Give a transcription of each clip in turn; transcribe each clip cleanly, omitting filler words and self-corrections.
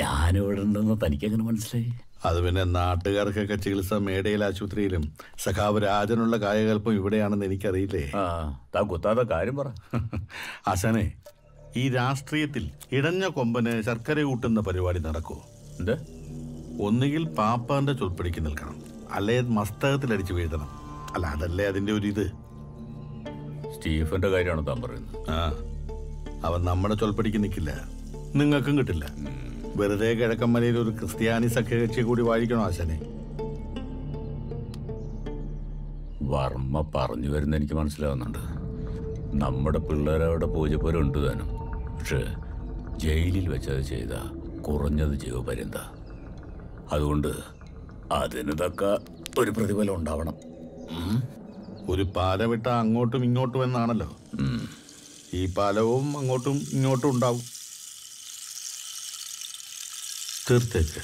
ഞാനിവിടെ ഉണ്ടെന്ന് തനിക്കങ്ങനെ മനസ്സിലായി? അത് പിന്നെ നാട്ടുകാർക്കൊക്കെ ചികിത്സ മേടയിൽ ആശുപത്രിയിലും സഖാവ് രാജനുള്ള കായകൽപ്പം ഇവിടെയാണെന്ന് എനിക്കറിയില്ലേ. താ കുത്താത്ത കാര്യം പറ ആശാനെ. ഈ രാഷ്ട്രീയത്തിൽ ഇടഞ്ഞ കൊമ്പന് ശർക്കര കൂട്ടുന്ന പരിപാടി നടക്കുമോ? എന്താ? ഒന്നുകിൽ പാപ്പാന്റെ ചൊൽപ്പിടിക്ക് നിൽക്കണം, അല്ലെ മസ്തകത്തിലടിച്ചു വീഴ്ത്തണം. അല്ല അതല്ലേ അതിന്റെ ഒരു ഇത്. സ്റ്റീഫന്റെ കാര്യമാണ് താൻ പറയുന്നത്? ആ, അവൻ നമ്മുടെ ചൊൽപ്പിടിക്ക് നിൽക്കില്ല, നിങ്ങൾക്കും കിട്ടില്ല. വെറുതെ കിഴക്കമ്മലയിൽ ഒരു ക്രിസ്ത്യാനി സഖ്യകക്ഷി കൂടി വാഴിക്കണോ ആശാനെ? വർമ്മ പറഞ്ഞു വരുന്ന എനിക്ക് മനസ്സിലാവുന്നുണ്ട്. നമ്മുടെ പിള്ളേരവിടെ പൂജപ്പുരം ഉണ്ട് താനും. പക്ഷെ ജയിലിൽ വെച്ചത് ചെയ്ത കുറഞ്ഞത് ജീവപര്യന്ത. അതുകൊണ്ട് അതിന് തക്ക ഒരു പ്രതിഫലം ഉണ്ടാവണം. ഒരു പാല വിട്ട അങ്ങോട്ടും ഇങ്ങോട്ടും എന്നാണല്ലോ. ഈ പാലവും അങ്ങോട്ടും ഇങ്ങോട്ടും ഉണ്ടാവും. തീർത്തേക്ക്.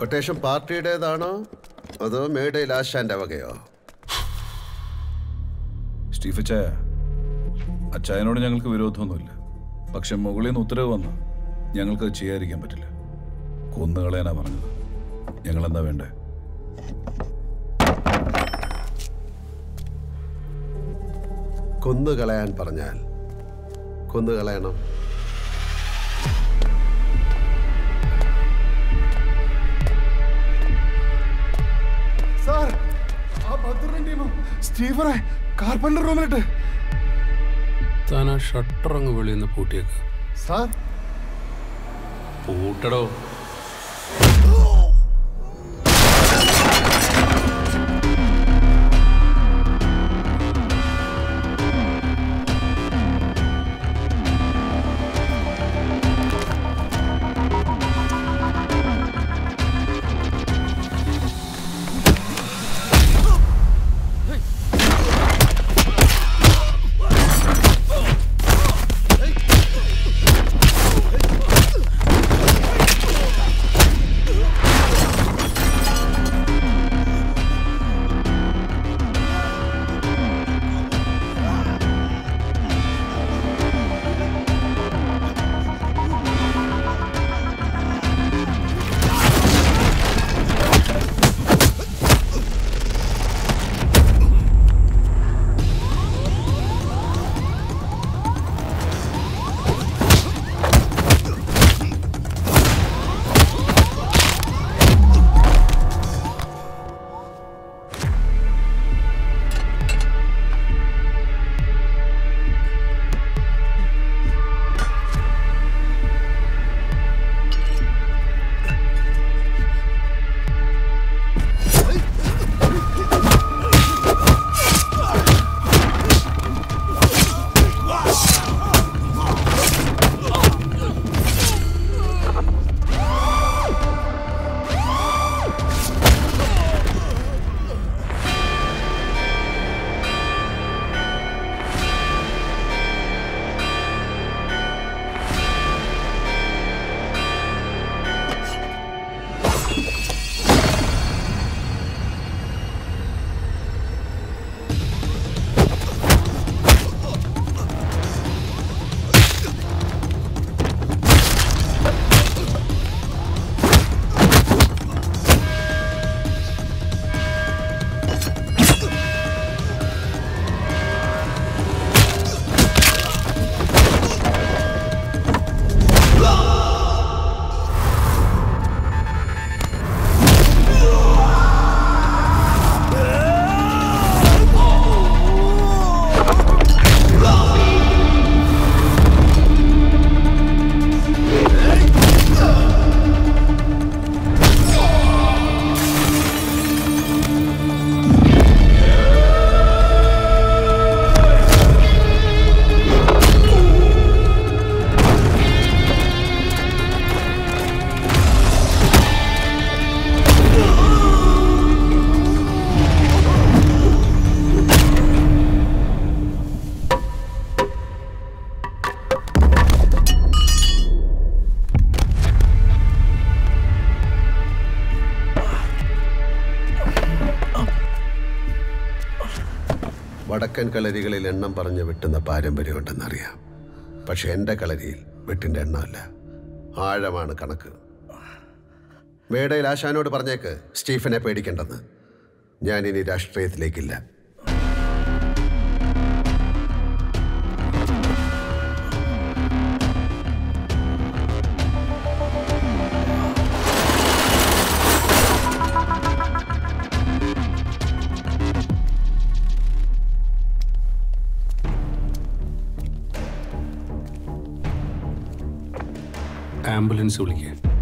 കൊട്ടേഷൻ പാർട്ടിയുടേതാണോ അതോ മേടയിൽ ആശാന്റെ വകയോ? സ്റ്റീഫച്ച, അച്ചായനോട് ഞങ്ങൾക്ക് വിരോധമൊന്നുമില്ല. പക്ഷെ മുകളിൽ നിന്ന് ഉത്തരവ് വന്നു, ഞങ്ങൾക്ക് അത് ചെയ്യാതിരിക്കാൻ പറ്റില്ല. കൊന്നുകളയാനാ പറഞ്ഞത്. ഞങ്ങളെന്താ വേണ്ടേ? കൊന്നുകളയാൻ പറഞ്ഞാൽ കൊന്നുകളയണം. ഷട്ടറങ്ങ് വെളിയിൽ പൂട്ടിയേക്ക്. പൂട്ടടോ. വടക്കൻ കളരികളിൽ എണ്ണം പറഞ്ഞ് വെട്ടുന്ന പാരമ്പര്യമുണ്ടെന്നറിയാം. പക്ഷെ എൻ്റെ കളരിയിൽ വെട്ടിൻ്റെ എണ്ണമല്ല, ആഴമാണ് കണക്ക്. മേടയിൽ ആശാനോട് പറഞ്ഞേക്ക് സ്റ്റീഫനെ പേടിക്കേണ്ടെന്ന്. ഞാനിനി രാഷ്ട്രീയത്തിലേക്കില്ല. ആംബുലൻസ് വിളിക്കുക.